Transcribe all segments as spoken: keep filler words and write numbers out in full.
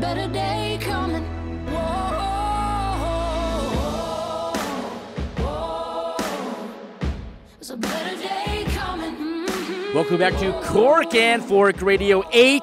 better day coming. Whoa, whoa, whoa. There's a better day coming. Mm-hmm. Welcome back to Cork and Fork Radio eight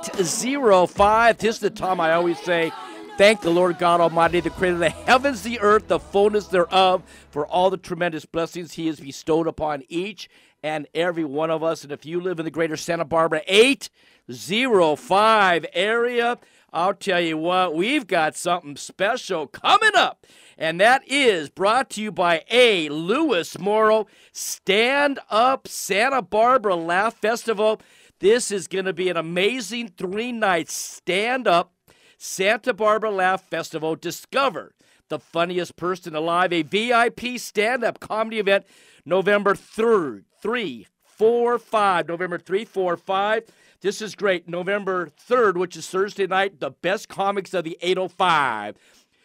oh five. This is the time I always say, thank the Lord God Almighty, the creator of the heavens, the earth, the fullness thereof, for all the tremendous blessings he has bestowed upon each and every one of us. And if you live in the greater Santa Barbara eight oh five area, I'll tell you what, we've got something special coming up. And that is brought to you by A. Lewis Morrow Stand Up Santa Barbara Laugh Festival. This is going to be an amazing three-night stand-up Santa Barbara Laugh Festival. Discover the funniest person alive, a V I P stand-up comedy event, November third, three, four, five. November third, four, five. This is great. November third, which is Thursday night, the best comics of the eight oh five.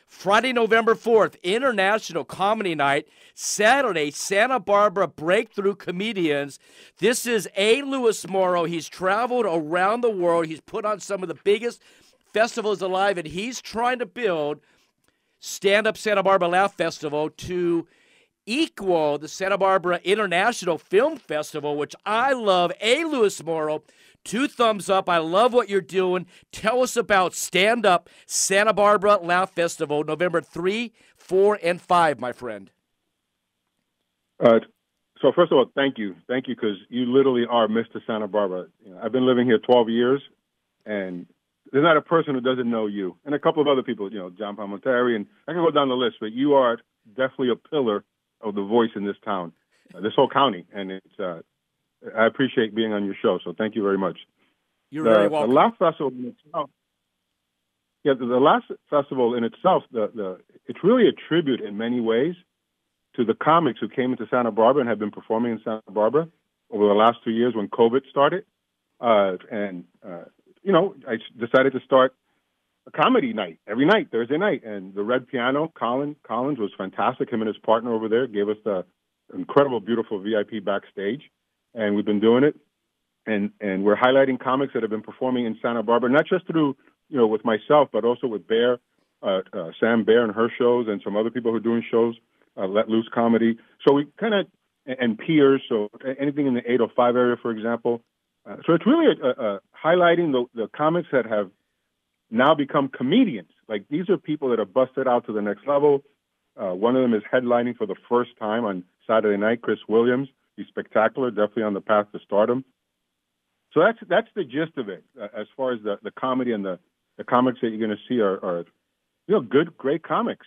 Friday, November fourth, International Comedy Night. Saturday, Santa Barbara Breakthrough Comedians. This is A. Lewis Morrow. He's traveled around the world. He's put on some of the biggest festivals alive, and he's trying to build Stand Up Santa Barbara Laugh Festival to equal the Santa Barbara International Film Festival, which I love. A. Lewis Morrow, two thumbs up. I love what you're doing. Tell us about Stand Up Santa Barbara Laugh Festival, November third, four, and five, my friend. Uh, so first of all, thank you. Thank you, because you literally are Mister Santa Barbara. You know, I've been living here twelve years, and there's not a person who doesn't know you, and a couple of other people, you know, John Palmonterian, and I can go down the list, but you are definitely a pillar of the voice in this town, uh, this whole county, and it's, uh, I appreciate being on your show, so thank you very much. You're the, very welcome. The Laugh Festival in itself, yeah, the, the Laugh Festival in itself, the, the, it's really a tribute in many ways to the comics who came into Santa Barbara and have been performing in Santa Barbara over the last two years when COVID started, uh, and uh, you know, I decided to start a comedy night every night, Thursday night. And the Red Piano, Colin Collins, was fantastic. Him and his partner over there gave us the incredible, beautiful V I P backstage. And we've been doing it. And and we're highlighting comics that have been performing in Santa Barbara, not just through, you know, with myself, but also with Bear, uh, uh, Sam Bear and her shows, and some other people who are doing shows, uh, Let Loose Comedy. So we kind of, and peers, so anything in the eight oh five area, for example. Uh, so it's really a, a, a highlighting the, the comics that have now become comedians. Like, these are people that are busted out to the next level. Uh, one of them is headlining for the first time on Saturday night, Chris Williams. He's spectacular, definitely on the path to stardom. So that's that's the gist of it, uh, as far as the, the comedy and the, the comics that you're going to see are, are, you know, good, great comics.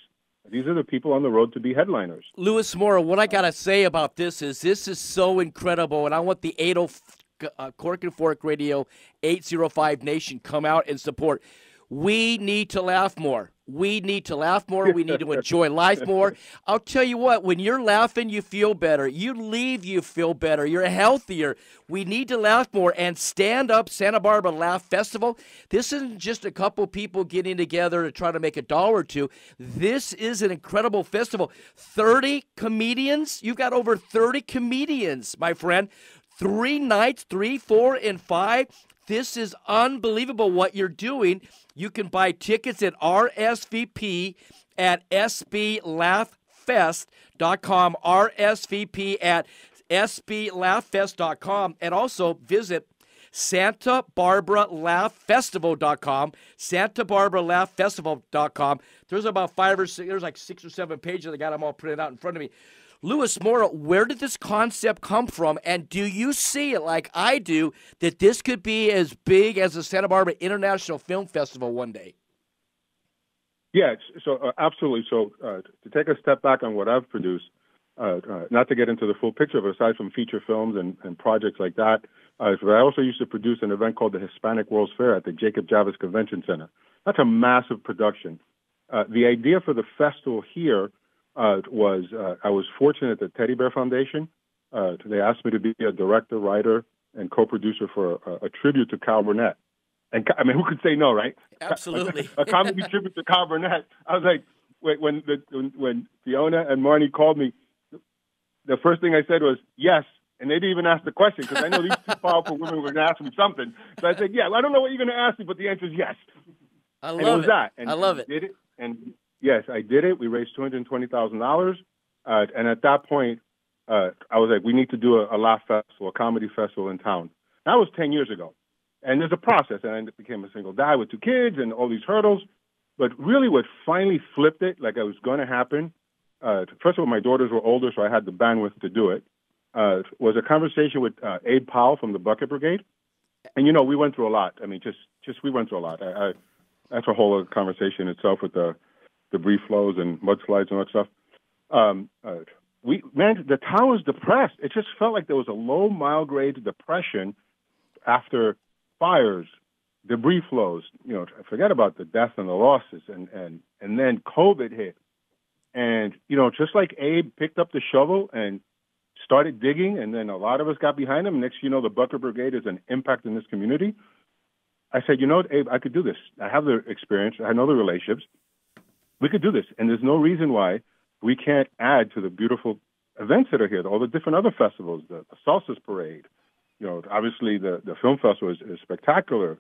These are the people on the road to be headliners. Lewis Morrow, what I got to say about this is this is so incredible, and I want the eight oh five. Uh, Cork and Fork Radio eight oh five Nation, come out and support. We need to laugh more. We need to laugh more. We need to enjoy life more. I'll tell you what, when you're laughing, you feel better. You leave, you feel better. You're healthier. We need to laugh more. And Stand Up Santa Barbara Laugh Festival, this isn't just a couple people getting together to try to make a dollar or two. This is an incredible festival. thirty comedians. You've got over thirty comedians, my friend. Three nights, three, four, and five. This is unbelievable what you're doing. You can buy tickets at R S V P at S B Laugh Fest dot com, R S V P at S B Laugh Fest dot com, and also visit Santa Barbara Laugh Festival dot com, Santa Barbara Laugh Festival dot com. There's about five or six, there's like six or seven pages. I got them all printed out in front of me. Lewis Morrow, where did this concept come from, and do you see it like I do, that this could be as big as the Santa Barbara International Film Festival one day? Yeah, so uh, absolutely. So uh, to take a step back on what I've produced, uh, uh, not to get into the full picture, but aside from feature films and, and projects like that, uh, I also used to produce an event called the Hispanic World's Fair at the Jacob Javits Convention Center. That's a massive production. Uh, the idea for the festival here Uh, was uh, I was fortunate that Teddy Bear Foundation, uh, they asked me to be a director, writer, and co-producer for a, a tribute to Cal Burnett. And I mean, who could say no, right? Absolutely. a, a comedy tribute to Cal Burnett. I was like, wait, when, the, when Fiona and Marnie called me, the first thing I said was, yes. And they didn't even ask the question, because I know these two powerful women were going to ask me something. So I said, yeah, I don't know what you're going to ask me, but the answer is yes. I love and it. Was it. That. And I love it. Did it. And yes, I did it. We raised two hundred twenty thousand dollars. Uh, and at that point, uh, I was like, we need to do a, a laugh festival, a comedy festival in town. That was ten years ago. And there's a process. And I became a single dad with two kids and all these hurdles. But really what finally flipped it, like it was going to happen, uh, first of all, my daughters were older, so I had the bandwidth to do it, uh, was a conversation with uh, Abe Powell from the Bucket Brigade. And, you know, we went through a lot. I mean, just, just we went through a lot. I, I, that's a whole other conversation itself with the debris flows and mudslides and all that stuff. Um, uh, we man, the town was depressed. It just felt like there was a low mile grade depression after fires, debris flows. You know, forget about the death and the losses, and and and then COVID hit. And you know, just like Abe picked up the shovel and started digging, and then a lot of us got behind him. Next, you know, the Bucket Brigade is an impact in this community. I said, you know what, Abe, I could do this. I have the experience. I know the relationships. We could do this, and there's no reason why we can't add to the beautiful events that are here, all the different other festivals, the, the Salsas Parade. You know, obviously the, the film festival is, is spectacular.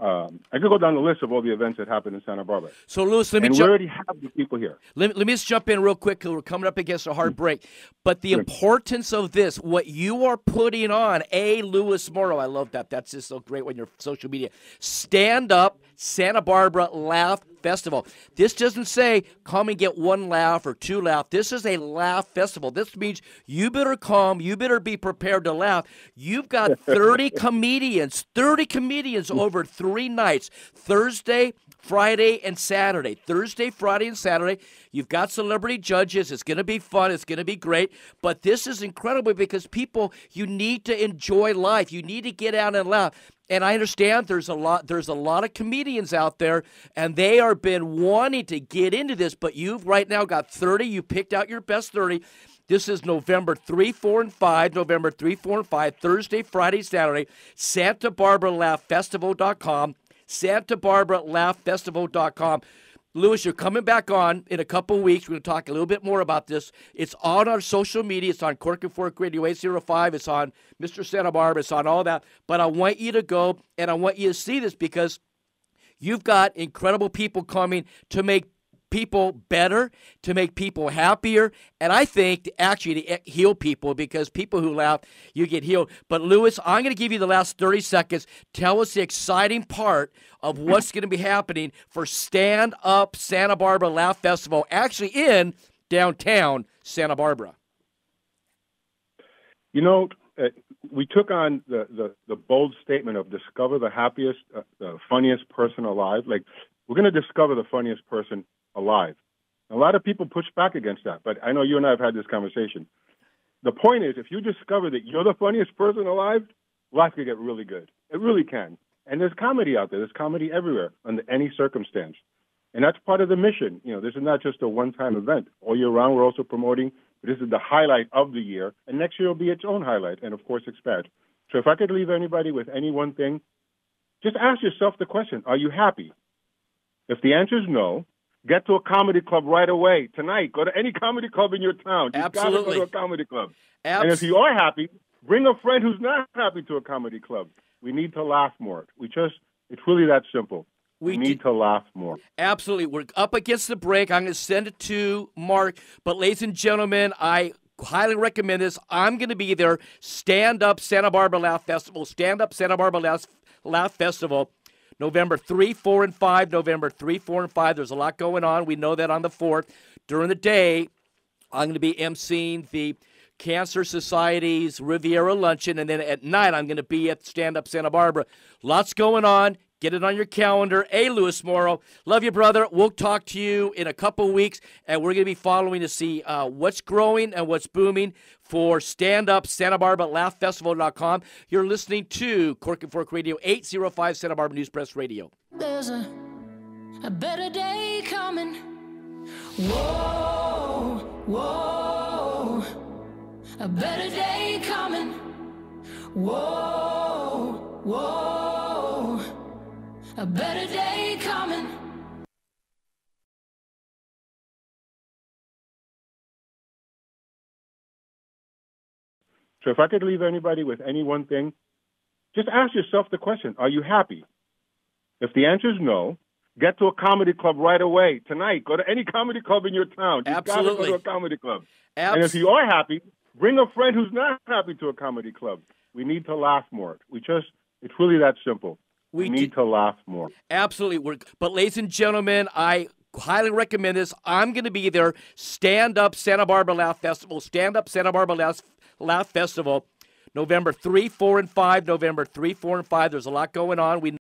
Um, I could go down the list of all the events that happened in Santa Barbara. So, Lewis, let me and jump. We already have the people here. Let, let me just jump in real quick because we're coming up against a hard break. But the importance of this, what you are putting on, A. Lewis Morrow, I love that. That's just so great when you're social media. Stand Up Santa Barbara Laugh Festival. This doesn't say come and get one laugh or two laughs. This is a laugh festival. This means you better come. You better be prepared to laugh. You've got thirty comedians, thirty comedians over three. Three nights, Thursday, Friday, and Saturday. Thursday, Friday, and Saturday. You've got celebrity judges. It's going to be fun. It's going to be great. But this is incredible because people, you need to enjoy life. You need to get out and laugh. And I understand there's a lot there's a lot of comedians out there, and they are been wanting to get into this. But you've right now got thirty. You picked out your best thirty. This is November three, four, and five, November three, four, and five, Thursday, Friday, Saturday, Santa Barbara Laugh Festival dot com, Santa Barbara Laugh Festival dot com. Lewis, you're coming back on in a couple weeks. We're going to talk a little bit more about this. It's on our social media. It's on Cork and Fork Radio eight oh five. It's on Mister Santa Barbara. It's on all that. But I want you to go, and I want you to see this because you've got incredible people coming to make people better, to make people happier, and I think to actually to heal people, because people who laugh, you get healed. But Lewis, I'm going to give you the last thirty seconds. Tell us the exciting part of what's going to be happening for Stand Up Santa Barbara Laugh Festival, actually in downtown Santa Barbara. You know, uh, we took on the, the, the bold statement of discover the happiest, uh, the funniest person alive. Like, we're going to discover the funniest person alive. A lot of people push back against that, but I know you and I have had this conversation. The point is, if you discover that you're the funniest person alive, life could get really good. It really can. And there's comedy out there. There's comedy everywhere under any circumstance. And that's part of the mission. You know, this is not just a one-time event. All year round, we're also promoting, this is the highlight of the year, and next year will be its own highlight and, of course, expand. So if I could leave anybody with any one thing, just ask yourself the question, are you happy? If the answer is no, get to a comedy club right away tonight. Go to any comedy club in your town. You've Absolutely. Got to go to a comedy club. Abs and if you are happy, bring a friend who's not happy to a comedy club. We need to laugh more. We just, it's really that simple. We, we need to laugh more. Absolutely. We're up against the break. I'm going to send it to Mark. But ladies and gentlemen, I highly recommend this. I'm going to be there. Stand Up Santa Barbara Laugh Festival. Stand Up Santa Barbara Laugh, Laugh Festival. November three, four, and five, November three, four, and five. There's a lot going on. We know that on the fourth. During the day, I'm going to be emceeing the Cancer Society's Riviera Luncheon, and then at night, I'm going to be at Stand Up Santa Barbara. Lots going on. Get it on your calendar. A. Lewis Morrow. Love you, brother. We'll talk to you in a couple weeks, and we're going to be following to see uh, what's growing and what's booming for Stand Up Santa Barbara Laugh Festival dot com. You're listening to Cork and Fork Radio eight oh five Santa Barbara News Press Radio. There's a, a better day coming. Whoa, whoa. A better day coming. Whoa, whoa. A better day coming. So if I could leave anybody with any one thing, just ask yourself the question, are you happy? If the answer is no, Get to a comedy club right away tonight. Go to any comedy club in your town. You've Absolutely. Got to go to a comedy club. Abs- and if you are happy, bring a friend who's not happy to a comedy club. We need to laugh more. We just, it's really that simple. We, we need d- to laugh more. Absolutely. We're, but ladies and gentlemen, I highly recommend this. I'm going to be there. Stand Up Santa Barbara Laugh Festival. Stand Up Santa Barbara Laugh, Laugh Festival. November three, four, and five. November three, four, and five. There's a lot going on. We